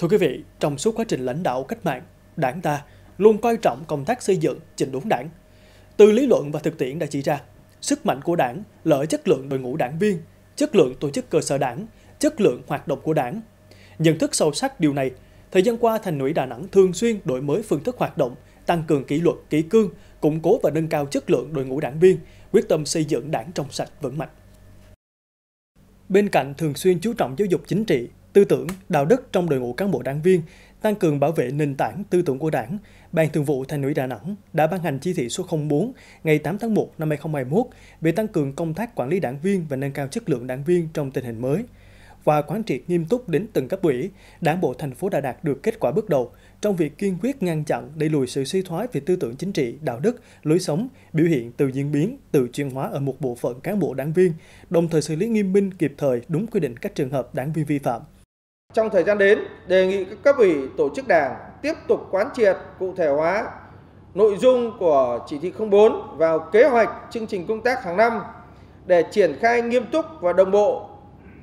Thưa quý vị, trong suốt quá trình lãnh đạo cách mạng, Đảng ta luôn coi trọng công tác xây dựng, chỉnh đốn Đảng. Từ lý luận và thực tiễn đã chỉ ra, sức mạnh của Đảng là ở chất lượng đội ngũ đảng viên, chất lượng tổ chức cơ sở Đảng, chất lượng hoạt động của Đảng. Nhận thức sâu sắc điều này, thời gian qua Thành ủy Đà Nẵng thường xuyên đổi mới phương thức hoạt động, tăng cường kỷ luật, kỷ cương, củng cố và nâng cao chất lượng đội ngũ đảng viên, quyết tâm xây dựng Đảng trong sạch vững mạnh. Bên cạnh thường xuyên chú trọng giáo dục chính trị, tư tưởng, đạo đức trong đội ngũ cán bộ đảng viên, tăng cường bảo vệ nền tảng tư tưởng của Đảng, Ban Thường vụ Thành ủy Đà Nẵng đã ban hành chỉ thị số 04 ngày 8 tháng 1 năm 2021 về tăng cường công tác quản lý đảng viên và nâng cao chất lượng đảng viên trong tình hình mới. Và quán triệt nghiêm túc đến từng cấp ủy, Đảng bộ thành phố đã đạt được kết quả bước đầu trong việc kiên quyết ngăn chặn, đẩy lùi sự suy thoái về tư tưởng chính trị, đạo đức, lối sống, biểu hiện từ diễn biến, từ chuyên hóa ở một bộ phận cán bộ đảng viên, đồng thời xử lý nghiêm minh, kịp thời, đúng quy định các trường hợp đảng viên vi phạm. Trong thời gian đến, đề nghị các cấp ủy, tổ chức Đảng tiếp tục quán triệt, cụ thể hóa nội dung của chỉ thị 04 vào kế hoạch, chương trình công tác hàng năm để triển khai nghiêm túc và đồng bộ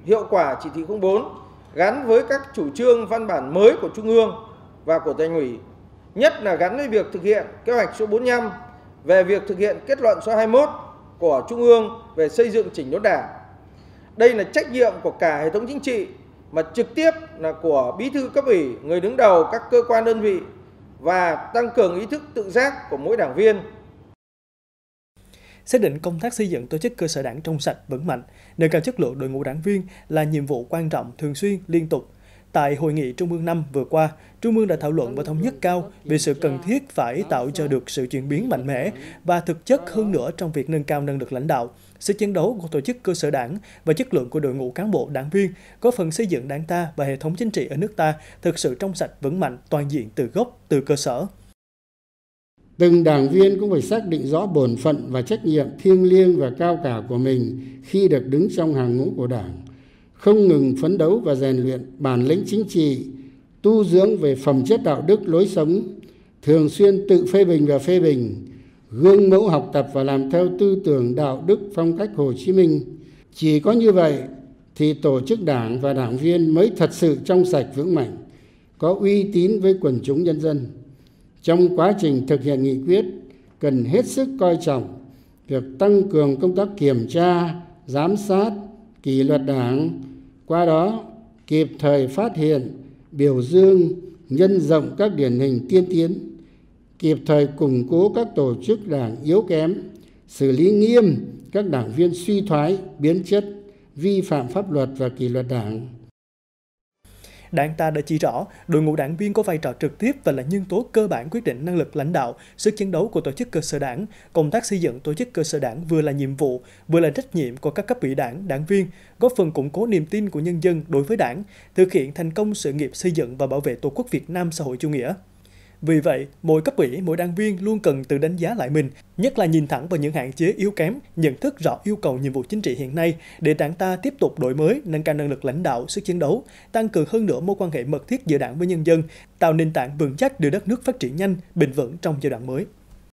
hiệu quả chỉ thị 04 gắn với các chủ trương văn bản mới của Trung ương và của Thành ủy, nhất là gắn với việc thực hiện kế hoạch số 45 về việc thực hiện kết luận số 21 của Trung ương về xây dựng chỉnh đốn Đảng. Đây là trách nhiệm của cả hệ thống chính trị mà trực tiếp là của Bí thư cấp ủy, người đứng đầu các cơ quan đơn vị và tăng cường ý thức tự giác của mỗi đảng viên. Xác định công tác xây dựng tổ chức cơ sở Đảng trong sạch vững mạnh, nâng cao chất lượng đội ngũ đảng viên là nhiệm vụ quan trọng, thường xuyên, liên tục. Tại Hội nghị Trung ương 5 vừa qua, Trung ương đã thảo luận và thống nhất cao về sự cần thiết phải tạo cho được sự chuyển biến mạnh mẽ và thực chất hơn nữa trong việc nâng cao năng lực lãnh đạo, sự chiến đấu của tổ chức cơ sở Đảng và chất lượng của đội ngũ cán bộ đảng viên, góp phần xây dựng Đảng ta và hệ thống chính trị ở nước ta thực sự trong sạch vững mạnh, toàn diện từ gốc, từ cơ sở. Từng đảng viên cũng phải xác định rõ bổn phận và trách nhiệm thiêng liêng và cao cả của mình khi được đứng trong hàng ngũ của Đảng, không ngừng phấn đấu và rèn luyện bản lĩnh chính trị, tu dưỡng về phẩm chất đạo đức, lối sống, thường xuyên tự phê bình và phê bình, gương mẫu học tập và làm theo tư tưởng đạo đức phong cách Hồ Chí Minh. Chỉ có như vậy thì tổ chức Đảng và đảng viên mới thật sự trong sạch vững mạnh, có uy tín với quần chúng nhân dân. Trong quá trình thực hiện nghị quyết, cần hết sức coi trọng việc tăng cường công tác kiểm tra, giám sát, kỷ luật Đảng, qua đó kịp thời phát hiện, biểu dương, nhân rộng các điển hình tiên tiến, kịp thời củng cố các tổ chức Đảng yếu kém, xử lý nghiêm các đảng viên suy thoái, biến chất, vi phạm pháp luật và kỷ luật Đảng. Đảng ta đã chỉ rõ, đội ngũ đảng viên có vai trò trực tiếp và là nhân tố cơ bản quyết định năng lực lãnh đạo, sức chiến đấu của tổ chức cơ sở Đảng. Công tác xây dựng tổ chức cơ sở Đảng vừa là nhiệm vụ, vừa là trách nhiệm của các cấp ủy Đảng, đảng viên, góp phần củng cố niềm tin của nhân dân đối với Đảng, thực hiện thành công sự nghiệp xây dựng và bảo vệ Tổ quốc Việt Nam xã hội chủ nghĩa. Vì vậy, mỗi cấp ủy, mỗi đảng viên luôn cần tự đánh giá lại mình, nhất là nhìn thẳng vào những hạn chế yếu kém, nhận thức rõ yêu cầu nhiệm vụ chính trị hiện nay để Đảng ta tiếp tục đổi mới, nâng cao năng lực lãnh đạo, sức chiến đấu, tăng cường hơn nữa mối quan hệ mật thiết giữa Đảng với nhân dân, tạo nền tảng vững chắc để đất nước phát triển nhanh, bền vững trong giai đoạn mới.